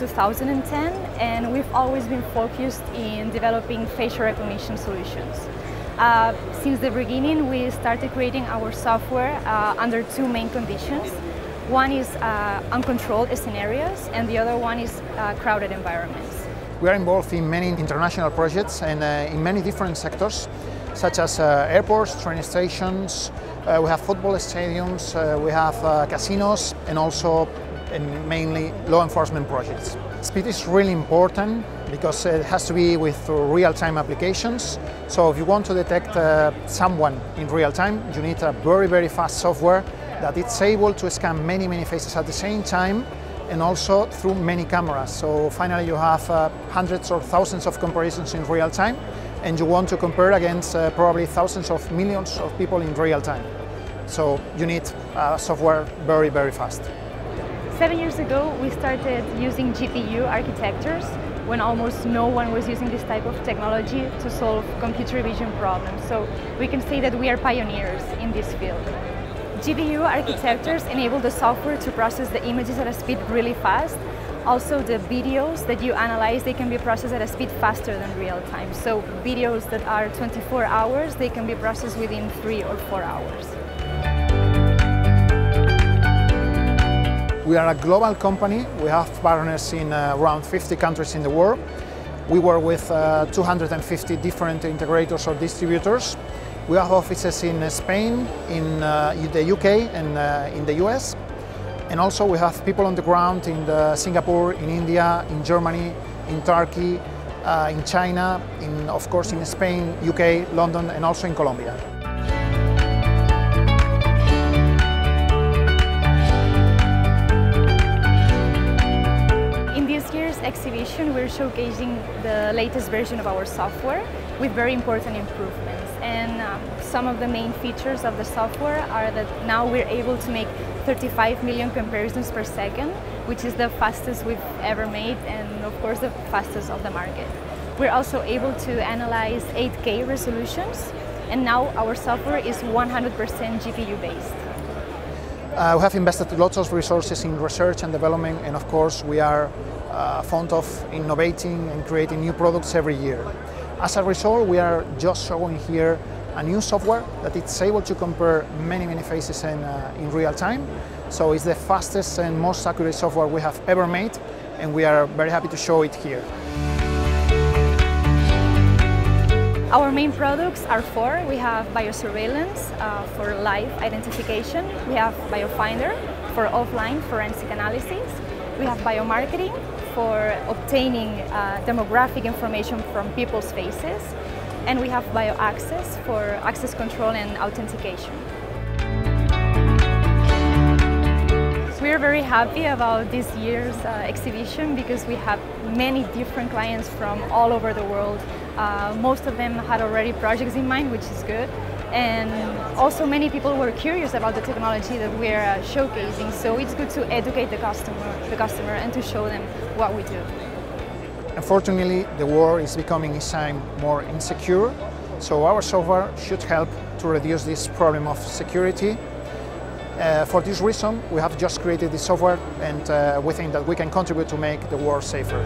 2010, and we've always been focused in developing facial recognition solutions. Since the beginning, we started creating our software under two main conditions. One is uncontrolled scenarios, and the other one is crowded environments. We are involved in many international projects and in many different sectors, such as airports, train stations, we have football stadiums, we have casinos, and also and mainly law enforcement projects. Speed is really important because it has to be with real-time applications. So if you want to detect someone in real time, you need a very, very fast software that it's able to scan many, many faces at the same time and also through many cameras. So finally you have hundreds or thousands of comparisons in real time, and you want to compare against probably thousands of millions of people in real time. So you need software very, very fast. 7 years ago, we started using GPU architectures when almost no one was using this type of technology to solve computer vision problems. So we can say that we are pioneers in this field. GPU architectures enable the software to process the images at a speed really fast. Also, the videos that you analyze, they can be processed at a speed faster than real time. So videos that are 24 hours, they can be processed within 3 or 4 hours. We are a global company. We have partners in around 50 countries in the world. We work with 250 different integrators or distributors. We have offices in Spain, in the UK, and in the US. And also we have people on the ground in Singapore, in India, in Germany, in Turkey, in China, of course in Spain, UK, London, and also in Colombia. Exhibition, we're showcasing the latest version of our software with very important improvements. And some of the main features of the software are that now we're able to make 35 million comparisons per second, which is the fastest we've ever made and, of course, the fastest of the market. We're also able to analyze 8K resolutions, and now our software is 100% GPU-based. We have invested lots of resources in research and development, and of course we are a font of innovating and creating new products every year. As a result, we are just showing here a new software that it's able to compare many, many faces in real time. So it's the fastest and most accurate software we have ever made, and we are very happy to show it here. Our main products are four. We have biosurveillance for live identification. We have biofinder for offline forensic analysis. We have biomarketing for obtaining demographic information from people's faces. And we have bioaccess for access control and authentication. We're very happy about this year's exhibition because we have many different clients from all over the world. Most of them had already projects in mind, which is good. And also many people were curious about the technology that we're showcasing, so it's good to educate the customer and to show them what we do. Unfortunately, the world is becoming each time more insecure, so our software should help to reduce this problem of security. For this reason, we have just created this software, and we think that we can contribute to make the world safer.